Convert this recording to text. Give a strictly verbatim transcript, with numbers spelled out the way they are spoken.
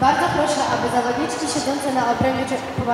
Bardzo proszę, aby zawodniczki siedzące na obrębie czy...